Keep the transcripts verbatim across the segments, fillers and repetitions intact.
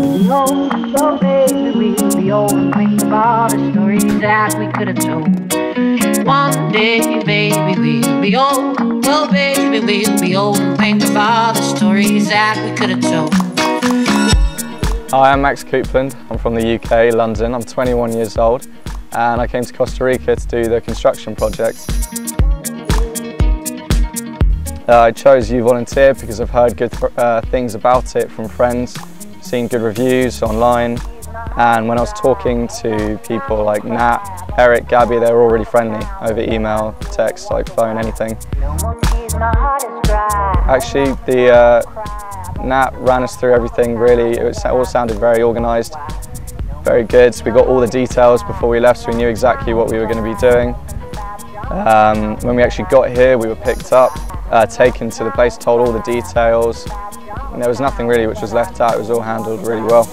Behold, so basically we always think of all the stories that we could have told. One day, baby, we'll be old. Oh, baby, we'll be old and think of all the stories that we could have told. Hi, I'm Max Kupland. I'm from the U K, London. I'm twenty-one years old and I came to Costa Rica to do the construction project. Uh, I chose uVolunteer because I've heard good uh, things about it from friends, seen good reviews online, and when I was talking to people like Nat, Eric, Gabby, they were all really friendly over email, text, like phone, anything. Actually, the uh, Nat ran us through everything really. It was, it all sounded very organised, very good. So we got all the details before we left, so we knew exactly what we were going to be doing. Um, when we actually got here, we were picked up, uh, taken to the place, told all the details. And there was nothing really which was left out. It was all handled really well.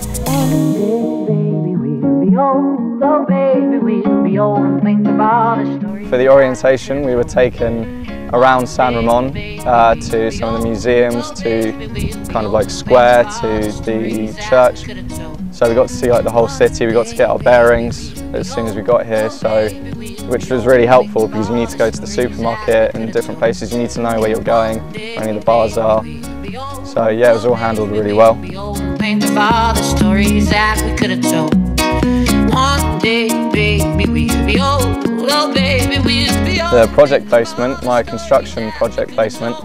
For the orientation, we were taken around San Ramon uh, to some of the museums, to kind of like square, to the church. So we got to see like the whole city. We got to get our bearings as soon as we got here, so which was really helpful because you need to go to the supermarket and different places. You need to know where you're going, where any of the bars are. So yeah, it was all handled really well. Think of all the stories that we could have told. One day, baby, we'll be old. Oh, baby, we'll be old. The project placement, my construction project placement,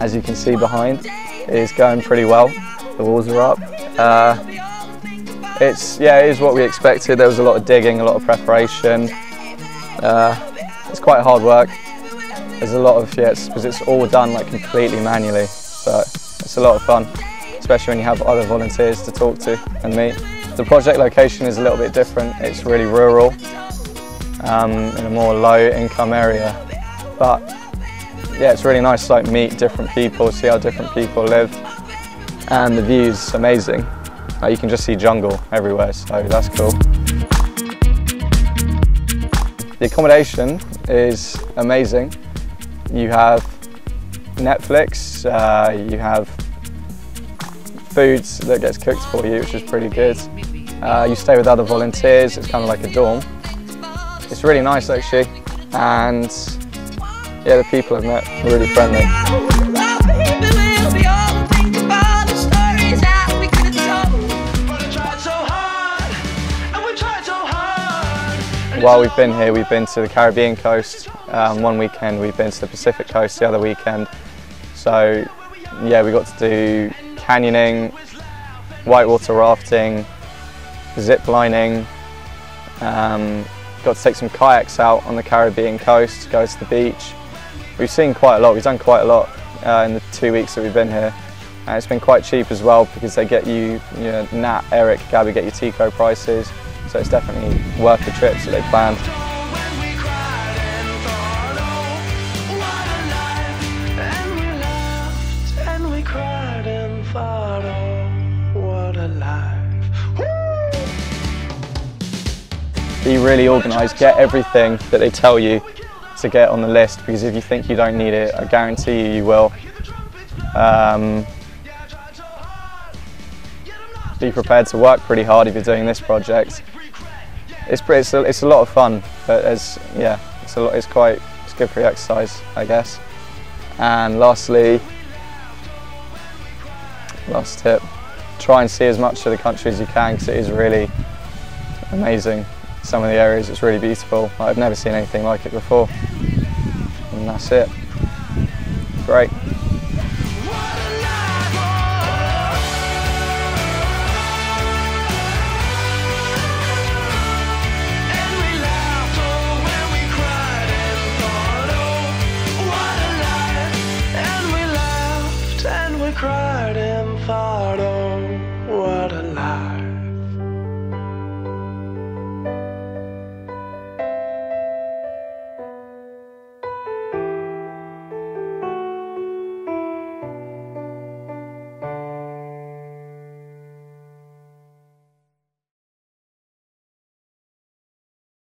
as you can see behind, is going pretty well. The walls are up. Uh, it's yeah, it is what we expected. There was a lot of digging, a lot of preparation. Uh, it's quite hard work. There's a lot of yeah, it's, because it's all done like completely manually. So it's a lot of fun, especially when you have other volunteers to talk to and meet. The project location is a little bit different. It's really rural, um, in a more low-income area. But yeah, it's really nice to like, meet different people, see how different people live, and the view's amazing. Like, you can just see jungle everywhere, so that's cool. The accommodation is amazing. You have Netflix, uh, you have foods that gets cooked for you, which is pretty good. Uh, you stay with other volunteers, it's kind of like a dorm. It's really nice actually, and yeah, the people I've met are really friendly. While we've been here, we've been to the Caribbean coast. Um, one weekend we've been to the Pacific coast, the other weekend. So yeah, we got to do canyoning, whitewater rafting, zip lining. Um, got to take some kayaks out on the Caribbean coast, go to the beach. We've seen quite a lot, we've done quite a lot uh, in the two weeks that we've been here. And it's been quite cheap as well because they get you, you know, Nat, Eric, Gabby get you Tico prices. So it's definitely worth the trips that they planned. Be really organised, get everything that they tell you to get on the list, because if you think you don't need it, I guarantee you you will. Um, be prepared to work pretty hard if you're doing this project. It's pretty, it's a, it's a lot of fun, but it's, yeah, it's a lot. It's quite, it's good for your exercise, I guess. And lastly, last tip: try and see as much of the country as you can, because it is really amazing. Some of the areas, it's really beautiful. I've never seen anything like it before. And that's it. Great.